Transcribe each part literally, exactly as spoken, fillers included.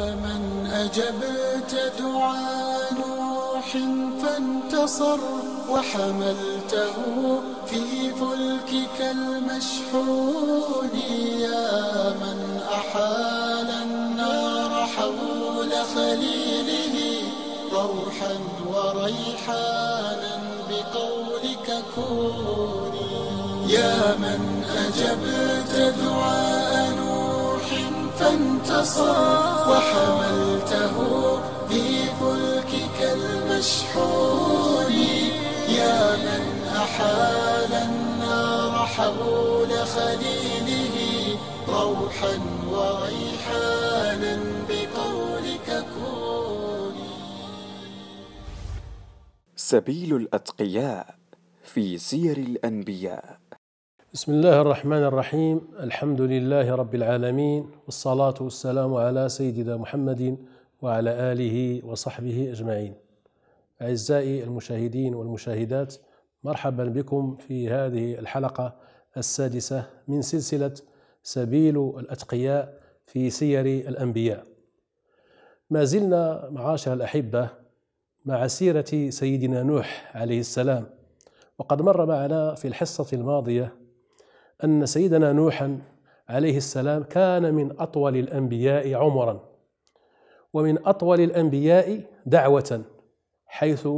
من أجبت دعاء نوح فانتصر، وحملته في فلكك المشحون، يا من أحال النار حول خليله روحا وريحانا بقولك كوني، يا من أجبت دعاء نوح فانتصر، وحملته في فلكك المشحون، يا من أحال النار حول خليله روحا وريحانا بقولك كوني. سبيل الأتقياء في سير الأنبياء. بسم الله الرحمن الرحيم، الحمد لله رب العالمين، والصلاة والسلام على سيدنا محمد وعلى آله وصحبه أجمعين. أعزائي المشاهدين والمشاهدات، مرحبا بكم في هذه الحلقة السادسة من سلسلة سبيل الأتقياء في سير الأنبياء. ما زلنا معاشر الأحبة مع سيرة سيدنا نوح عليه السلام، وقد مر معنا في الحصة الماضية أن سيدنا نوحا عليه السلام كان من أطول الأنبياء عمرا، ومن أطول الأنبياء دعوة، حيث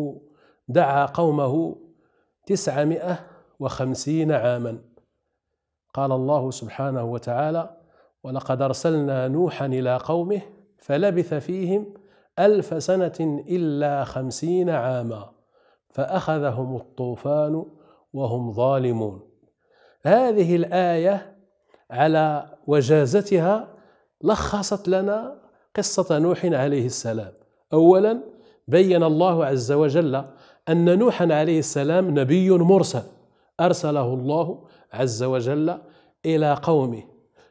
دعا قومه تسعمائة وخمسين عاما. قال الله سبحانه وتعالى: ولقد أرسلنا نوحا إلى قومه فلبث فيهم ألف سنة إلا خمسين عاما فأخذهم الطوفان وهم ظالمون. هذه الآية على وجازتها لخصت لنا قصة نوح عليه السلام. أولا، بين الله عز وجل أن نوحا عليه السلام نبي مرسل، أرسله الله عز وجل إلى قومه،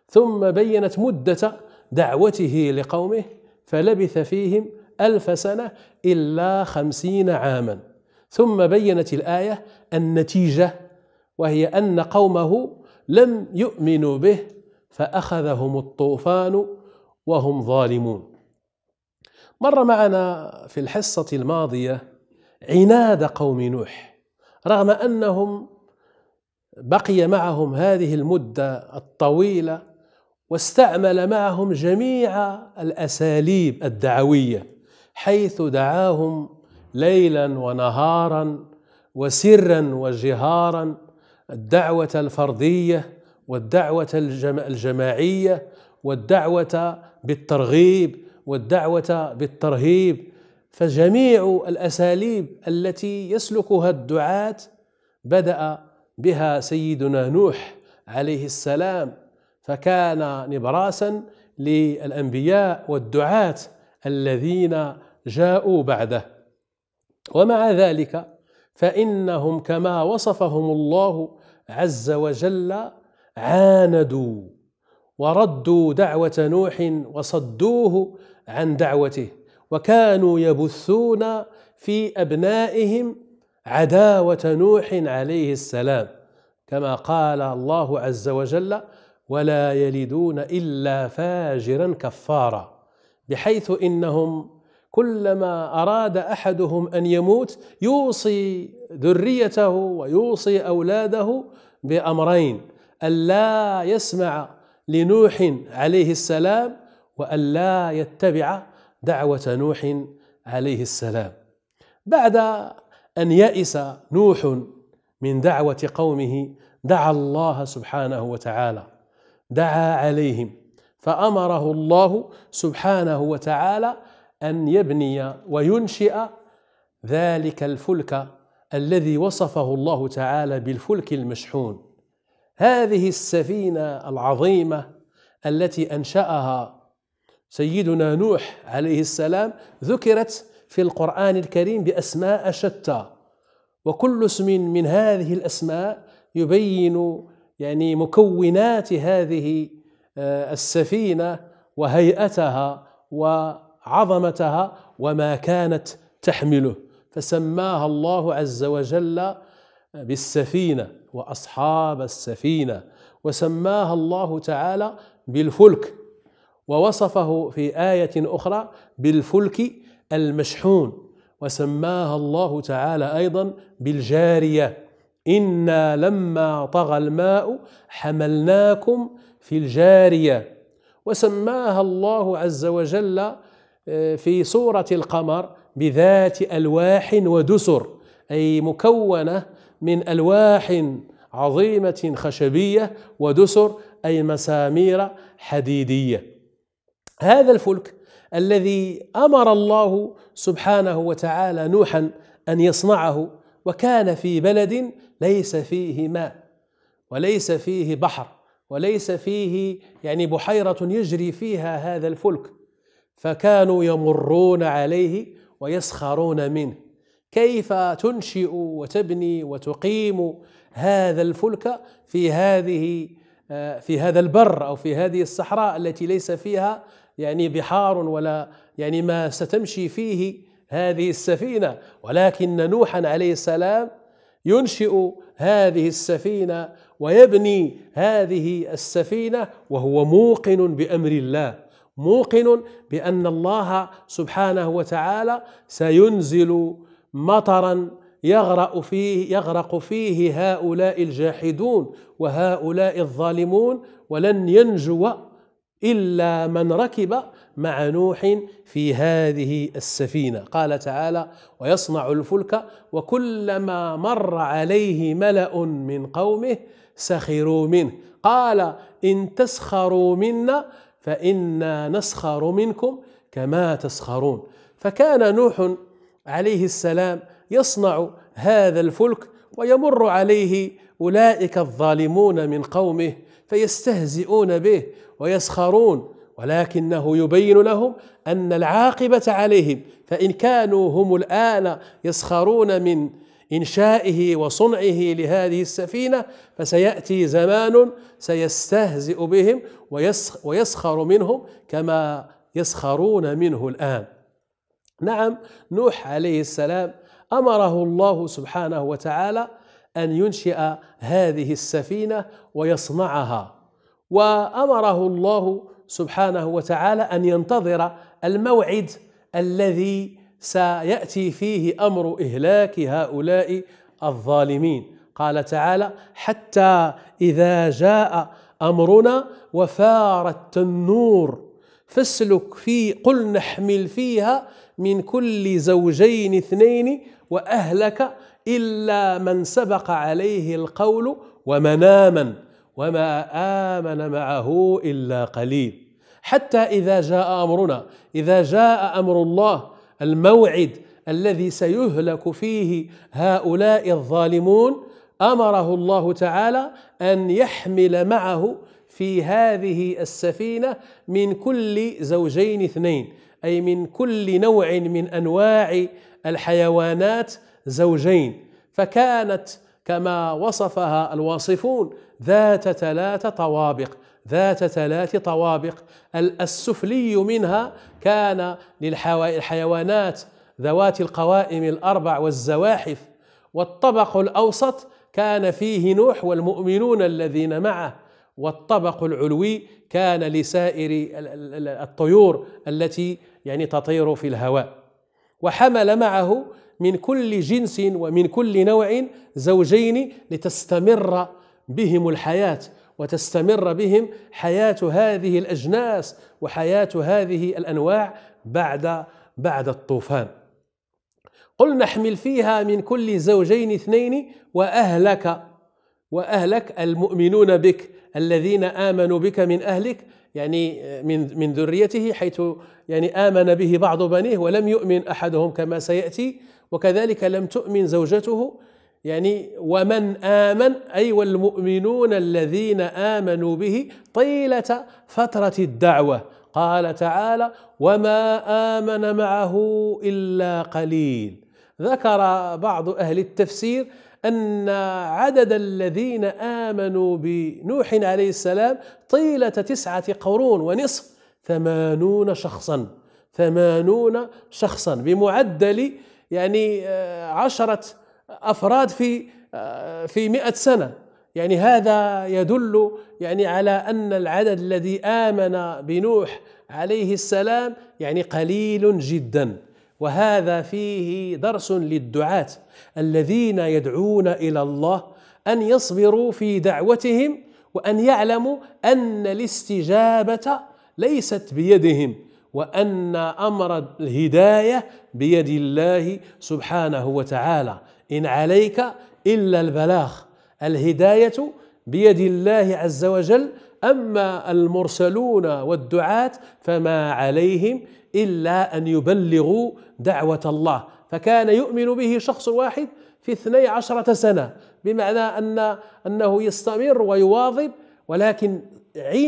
ثم بينت مدة دعوته لقومه، فلبث فيهم ألف سنة إلا خمسين عاما. ثم بينت الآية النتيجة، وهي أن قومه لم يؤمنوا به فأخذهم الطوفان وهم ظالمون. مر معنا في الحصة الماضية عناد قوم نوح، رغم أنهم بقي معهم هذه المدة الطويلة واستعمل معهم جميع الأساليب الدعوية، حيث دعاهم ليلا ونهارا وسرا وجهارا، الدعوة الفردية والدعوة الجماعية والدعوة بالترغيب والدعوة بالترهيب، فجميع الأساليب التي يسلكها الدعاة بدأ بها سيدنا نوح عليه السلام، فكان نبراسا للأنبياء والدعاة الذين جاءوا بعده. ومع ذلك فإنهم كما وصفهم الله عز وجل عاندوا وردوا دعوة نوح وصدوه عن دعوته، وكانوا يبثون في أبنائهم عداوة نوح عليه السلام، كما قال الله عز وجل: ولا يلدون إلا فاجرا كفارا، بحيث إنهم كلما أراد أحدهم أن يموت يوصي ذريته ويوصي أولاده بأمرين: ألا يسمع لنوح عليه السلام، وألا يتبع دعوة نوح عليه السلام. بعد أن يئس نوح من دعوة قومه دعا الله سبحانه وتعالى، دعا عليهم، فأمره الله سبحانه وتعالى أن يبني وينشئ ذلك الفلك الذي وصفه الله تعالى بالفلك المشحون. هذه السفينة العظيمة التي أنشأها سيدنا نوح عليه السلام ذكرت في القرآن الكريم بأسماء شتى، وكل اسم من هذه الأسماء يبين يعني مكونات هذه السفينة وهيئتها و عظمتها وما كانت تحمله، فسماها الله عز وجل بالسفينة وأصحاب السفينة، وسماها الله تعالى بالفلك، ووصفه في آية أخرى بالفلك المشحون، وسماها الله تعالى أيضا بالجارية، إنا لما طغى الماء حملناكم في الجارية. وسماها الله عز وجل في سورة القمر بذات ألواح ودسر، أي مكونة من ألواح عظيمة خشبية ودسر أي مسامير حديدية. هذا الفلك الذي أمر الله سبحانه وتعالى نوحا أن يصنعه، وكان في بلد ليس فيه ماء وليس فيه بحر وليس فيه يعني بحيرة يجري فيها هذا الفلك، فكانوا يمرون عليه ويسخرون منه، كيف تنشئ وتبني وتقيم هذا الفلك في هذه في هذا البر أو في هذه الصحراء التي ليس فيها يعني بحار ولا يعني ما ستمشي فيه هذه السفينة. ولكن نوحا عليه السلام ينشئ هذه السفينة ويبني هذه السفينة وهو موقن بأمر الله، موقن بأن الله سبحانه وتعالى سينزل مطرا يغرق فيه, يغرق فيه هؤلاء الجاحدون وهؤلاء الظالمون، ولن ينجو إلا من ركب مع نوح في هذه السفينة. قال تعالى ويصنع الفلك وكلما مر عليه ملأ من قومه سخروا منه قال إن تسخروا منا فإنا نسخر منكم كما تسخرون. فكان نوح عليه السلام يصنع هذا الفلك ويمر عليه أولئك الظالمون من قومه فيستهزئون به ويسخرون، ولكنه يبين لهم أن العاقبة عليهم، فإن كانوا هم الآن يسخرون من إنشائه وصنعه لهذه السفينة فسيأتي زمان سيستهزئ بهم ويسخر منهم كما يسخرون منه الآن. نعم، نوح عليه السلام أمره الله سبحانه وتعالى أن ينشئ هذه السفينة ويصنعها، وأمره الله سبحانه وتعالى أن ينتظر الموعد الذي سيأتي فيه أمر إهلاك هؤلاء الظالمين. قال تعالى حتى إذا جاء أمرنا وفار التنور فاسلك فيه قل نحمل فيها من كل زوجين اثنين وأهلك إلا من سبق عليه القول ومن آمن وما آمن معه إلا قليل. حتى إذا جاء أمرنا، إذا جاء أمر الله، الموعد الذي سيهلك فيه هؤلاء الظالمون، أمره الله تعالى أن يحمل معه في هذه السفينة من كل زوجين اثنين، أي من كل نوع من أنواع الحيوانات زوجين، فكانت كما وصفها الواصفون ذات ثلاث طوابق، ذات ثلاث طوابق، السفلي منها كان للحيوانات ذوات القوائم الأربع والزواحف، والطبق الأوسط كان فيه نوح والمؤمنون الذين معه، والطبق العلوي كان لسائر الطيور التي يعني تطير في الهواء. وحمل معه من كل جنس ومن كل نوع زوجين لتستمر بهم الحياة وتستمر بهم حياة هذه الأجناس وحياة هذه الأنواع بعد بعد الطوفان. قل نحمل فيها من كل زوجين اثنين وأهلك وأهلك المؤمنون بك الذين آمنوا بك من أهلك، يعني من من ذريته، حيث يعني آمن به بعض بنيه ولم يؤمن أحدهم كما سيأتي، وكذلك لم تؤمن زوجته، يعني ومن آمن أي والمؤمنون الذين آمنوا به طيلة فترة الدعوة. قال تعالى وما آمن معه إلا قليل. ذكر بعض أهل التفسير أن عدد الذين آمنوا بنوح عليه السلام طيلة تسعة قرون ونصف ثمانون شخصا، ثمانون شخصا بمعدل يعني عشرة أفراد في في مئة سنة، يعني هذا يدل يعني على أن العدد الذي آمن بنوح عليه السلام يعني قليل جدا. وهذا فيه درس للدعاة الذين يدعون إلى الله أن يصبروا في دعوتهم، وأن يعلموا أن الاستجابة ليست بيدهم، وأن أمر الهداية بيد الله سبحانه وتعالى، إن عليك إلا البلاغ. الهداية بيد الله عز وجل، أما المرسلون والدعاة فما عليهم إلا أن يبلغوا دعوة الله. فكان يؤمن به شخص واحد في اثني عشرة سنة، بمعنى أن أنه يستمر ويواظب، ولكن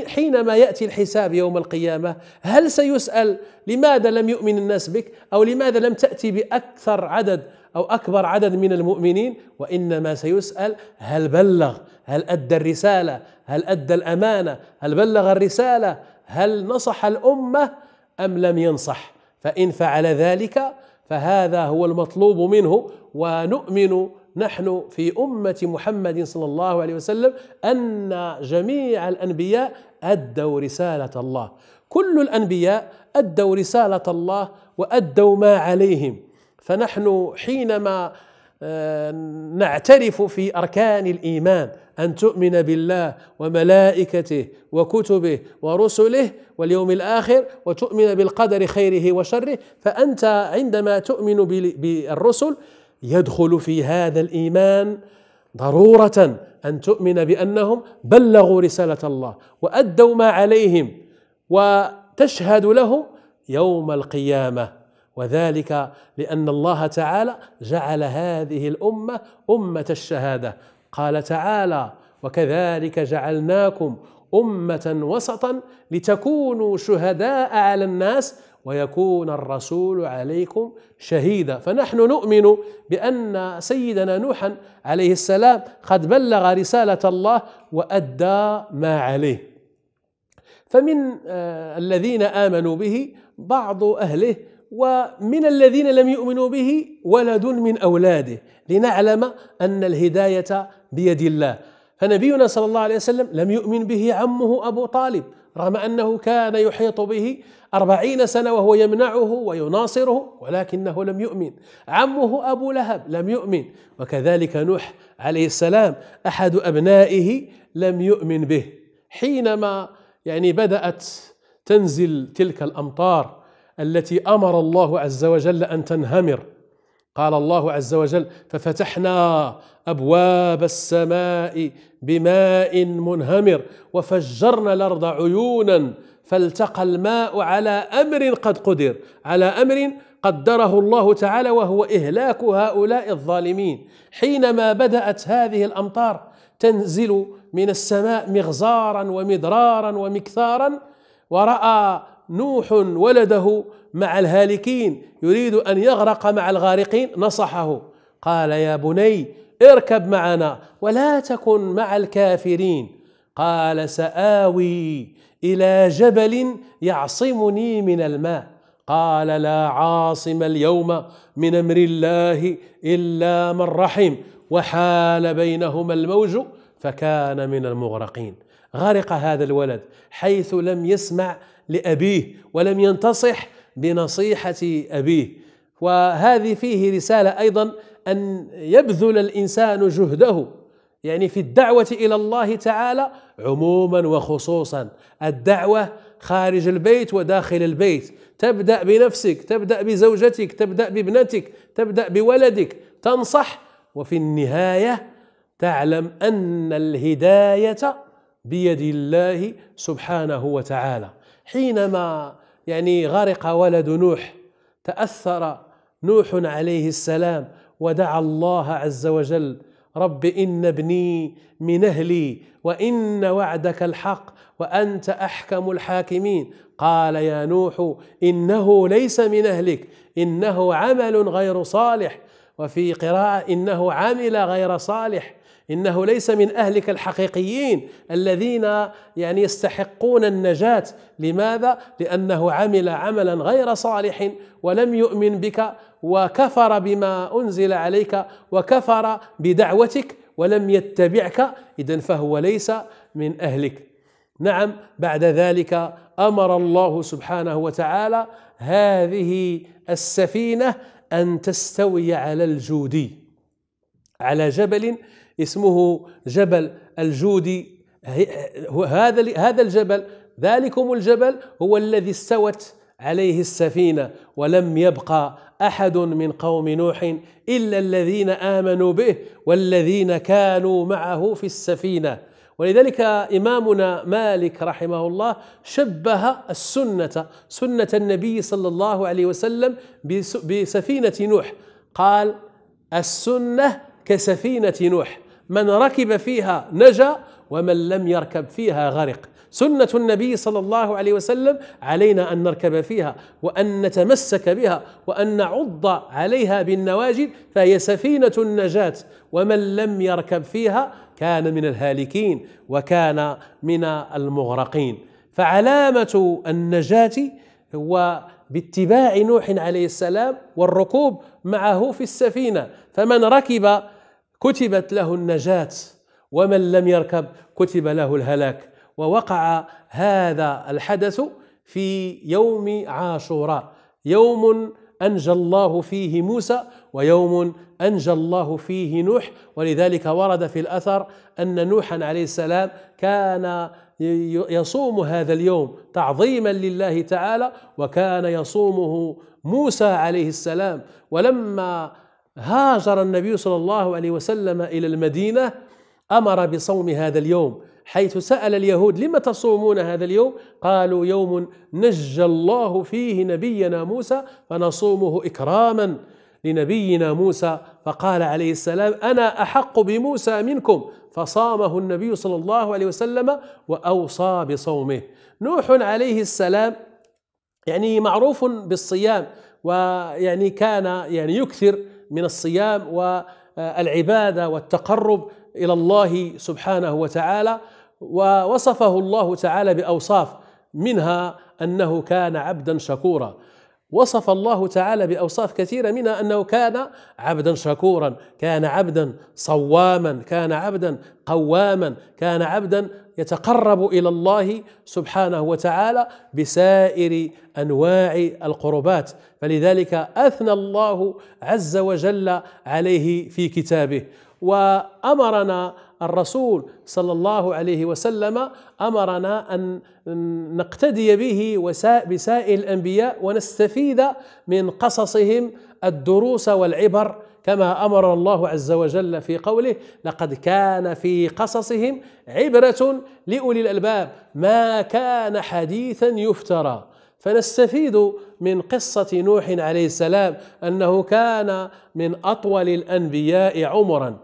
حينما يأتي الحساب يوم القيامة هل سيسأل لماذا لم يؤمن الناس بك، أو لماذا لم تأتي بأكثر عدد أو أكبر عدد من المؤمنين؟ وإنما سيسأل هل بلغ، هل أدى الرسالة، هل أدى الأمانة، هل بلغ الرسالة، هل نصح الأمة أم لم ينصح. فإن فعل ذلك فهذا هو المطلوب منه. ونؤمن نحن في أمة محمد صلى الله عليه وسلم أن جميع الأنبياء أدوا رسالة الله، كل الأنبياء أدوا رسالة الله وأدوا ما عليهم. فنحن حينما نعترف في أركان الإيمان أن تؤمن بالله وملائكته وكتبه ورسله واليوم الآخر، وتؤمن بالقدر خيره وشره، فأنت عندما تؤمن بالرسل يدخل في هذا الإيمان ضرورة أن تؤمن بأنهم بلغوا رسالة الله وأدوا ما عليهم، وتشهد له يوم القيامة. وذلك لأن الله تعالى جعل هذه الأمة أمة الشهادة. قال تعالى: وكذلك جعلناكم أمة وسطا لتكونوا شهداء على الناس ويكون الرسول عليكم شهيدا. فنحن نؤمن بأن سيدنا نوحا عليه السلام قد بلغ رسالة الله وأدى ما عليه. فمن الذين آمنوا به بعض أهله، ومن الذين لم يؤمنوا به ولد من أولاده، لنعلم أن الهداية بيد الله. فنبينا صلى الله عليه وسلم لم يؤمن به عمه أبو طالب، رغم أنه كان يحيط به أربعين سنة وهو يمنعه ويناصره، ولكنه لم يؤمن. عمه أبو لهب لم يؤمن. وكذلك نوح عليه السلام أحد أبنائه لم يؤمن به. حينما يعني بدأت تنزل تلك الأمطار التي أمر الله عز وجل أن تنهمر، قال الله عز وجل: ففتحنا أبواب السماء بماء منهمر وفجرنا الأرض عيونا فالتقى الماء على أمر قد قدر، على أمر قدره الله تعالى، وهو إهلاك هؤلاء الظالمين. حينما بدأت هذه الأمطار تنزل من السماء مغزارا ومدرارا ومكثارا، ورأى نوح ولده مع الهالكين يريد أن يغرق مع الغارقين، نصحه قال: يا بني اركب معنا ولا تكن مع الكافرين. قال: سآوي إلى جبل يعصمني من الماء. قال: لا عاصم اليوم من أمر الله إلا من رحم. وحال بينهما الموج فكان من المغرقين. غرق هذا الولد حيث لم يسمع لأبيه ولم ينتصح بنصيحة أبيه. وهذه فيه رسالة أيضا، أن يبذل الإنسان جهده يعني في الدعوة إلى الله تعالى عموما وخصوصا. الدعوة خارج البيت وداخل البيت، تبدأ بنفسك، تبدأ بزوجتك، تبدأ بابنتك، تبدأ بولدك، تنصح، وفي النهاية تعلم أن الهداية بيد الله سبحانه وتعالى. حينما يعني غرق ولد نوح تأثر نوح عليه السلام ودعا الله عز وجل: رب إن ابني من أهلي وإن وعدك الحق وأنت أحكم الحاكمين. قال: يا نوح إنه ليس من أهلك، إنه عمل غير صالح. وفي قراءة: إنه عمل غير صالح، إنه ليس من أهلك الحقيقيين الذين يعني يستحقون النجاة. لماذا؟ لأنه عمل عملا غير صالح ولم يؤمن بك، وكفر بما أنزل عليك، وكفر بدعوتك، ولم يتبعك إذن فهو ليس من أهلك. نعم، بعد ذلك أمر الله سبحانه وتعالى هذه السفينة أن تستوي على الجودي، على جبل اسمه جبل الجودي. هذا هذا الجبل، ذلكم الجبل، هو الذي استوت عليه السفينة، ولم يبقى أحد من قوم نوح إلا الذين آمنوا به والذين كانوا معه في السفينة. ولذلك إمامنا مالك رحمه الله شبه السنة، سنة النبي صلى الله عليه وسلم، بسفينة نوح. قال: السنة كسفينة نوح، من ركب فيها نجا ومن لم يركب فيها غرق. سنة النبي صلى الله عليه وسلم علينا أن نركب فيها وأن نتمسك بها وأن نعض عليها بالنواجد، فهي سفينة النجاة، ومن لم يركب فيها كان من الهالكين وكان من المغرقين. فعلامة النجاة هو باتباع نوح عليه السلام والركوب معه في السفينة، فمن ركب كتبت له النجاة ومن لم يركب كتب له الهلاك. ووقع هذا الحدث في يوم عاشوراء، يوم أنجى الله فيه موسى ويوم أنجى الله فيه نوح. ولذلك ورد في الأثر أن نوحا عليه السلام كان يصوم هذا اليوم تعظيما لله تعالى، وكان يصومه موسى عليه السلام. ولما هاجر النبي صلى الله عليه وسلم إلى المدينة أمر بصوم هذا اليوم، حيث سأل اليهود: لما تصومون هذا اليوم؟ قالوا: يوم نجى الله فيه نبينا موسى فنصومه إكراما لنبينا موسى. فقال عليه السلام: أنا أحق بموسى منكم. فصامه النبي صلى الله عليه وسلم وأوصى بصومه. نوح عليه السلام يعني معروف بالصيام، ويعني كان يعني يكثر من الصيام والعبادة والتقرب إلى الله سبحانه وتعالى. ووصفه الله تعالى بأوصاف، منها أنه كان عبدا شكورا. وصف الله تعالى بأوصاف كثيرة، منها أنه كان عبدا شكورا، كان عبدا صواما، كان عبدا قواما، كان عبدا يتقرب إلى الله سبحانه وتعالى بسائر أنواع القربات. فلذلك أثنى الله عز وجل عليه في كتابه. وأمرنا الرسول صلى الله عليه وسلم، أمرنا أن نقتدي به وبسائر الأنبياء ونستفيد من قصصهم الدروس والعبر، كما أمر الله عز وجل في قوله: لقد كان في قصصهم عبرة لأولي الألباب ما كان حديثا يفترى. فنستفيد من قصة نوح عليه السلام أنه كان من أطول الأنبياء عمرا.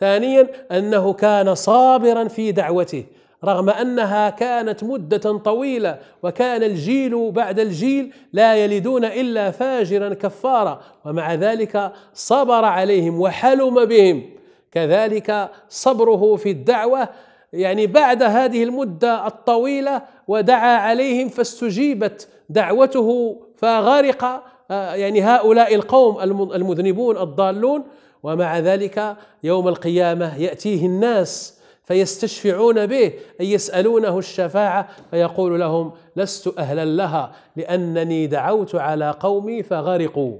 ثانيا، أنه كان صابرا في دعوته رغم أنها كانت مدة طويلة، وكان الجيل بعد الجيل لا يلدون إلا فاجرا كفارا، ومع ذلك صبر عليهم وحلم بهم. كذلك صبره في الدعوة، يعني بعد هذه المدة الطويلة ودعا عليهم فاستجيبت دعوته، فغرق يعني هؤلاء القوم المذنبون الضالون. ومع ذلك يوم القيامة يأتيه الناس فيستشفعون به، أي يسألونه الشفاعة، فيقول لهم: لست أهلا لها، لأنني دعوت على قومي فغرقوا،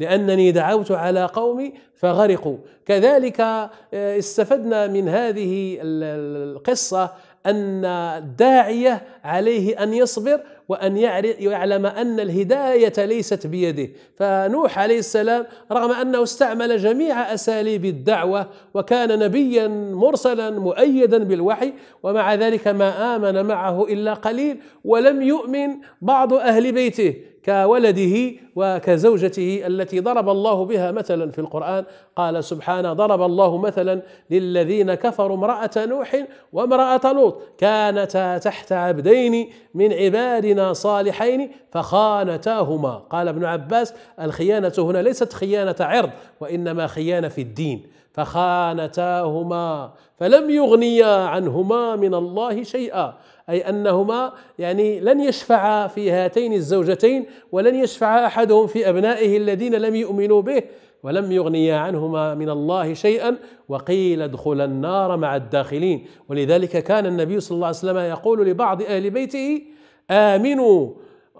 لأنني دعوت على قومي فغرقوا. كذلك استفدنا من هذه القصة أن الداعية عليه أن يصبر وأن يعلم أن الهداية ليست بيده. فنوح عليه السلام رغم أنه استعمل جميع أساليب الدعوة وكان نبيا مرسلا مؤيدا بالوحي، ومع ذلك ما آمن معه إلا قليل، ولم يؤمن بعض أهل بيته كولده وكزوجته التي ضرب الله بها مثلا في القرآن. قال سبحانه: ضرب الله مثلا للذين كفروا امرأة نوح وامرأة لوط كانتا تحت عبدين من عبادنا صالحين فخانتاهما. قال ابن عباس: الخيانة هنا ليست خيانة عرض، وإنما خيانة في الدين. فخانتاهما فلم يغنيا عنهما من الله شيئا، أي أنهما يعني لن يشفع في هاتين الزوجتين، ولن يشفع أحدهم في أبنائه الذين لم يؤمنوا به. ولم يغنيا عنهما من الله شيئا وقيل ادخلا النار مع الداخلين. ولذلك كان النبي صلى الله عليه وسلم يقول لبعض أهل بيته: آمنوا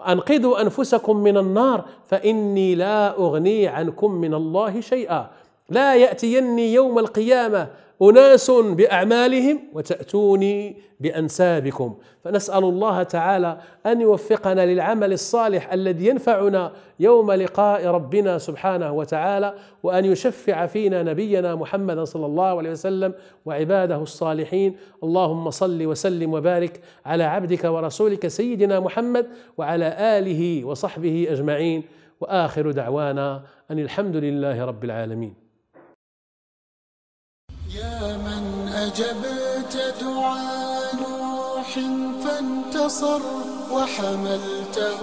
أنقذوا أنفسكم من النار فإني لا أغني عنكم من الله شيئا، لا يأتيني يوم القيامة أناس بأعمالهم وتأتوني بأنسابكم. فنسأل الله تعالى أن يوفقنا للعمل الصالح الذي ينفعنا يوم لقاء ربنا سبحانه وتعالى، وأن يشفع فينا نبينا محمد صلى الله عليه وسلم وعباده الصالحين. اللهم صل وسلم وبارك على عبدك ورسولك سيدنا محمد وعلى آله وصحبه أجمعين، وآخر دعوانا أن الحمد لله رب العالمين. يا من أجبت دعاء نوح فانتصر وحملته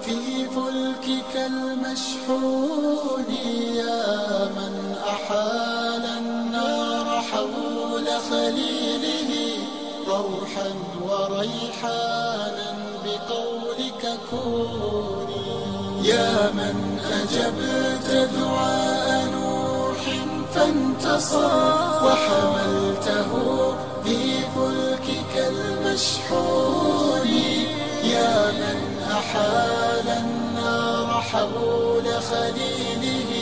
في فلكك المشحون، يا من أحال النار حول خليله روحا وريحانا بقولك كوني، يا من أجبت دعاء نوح فانتصر وحملته في فلكك المشحون، يا من أحال النار حول خليله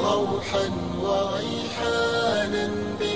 روحا وريحانا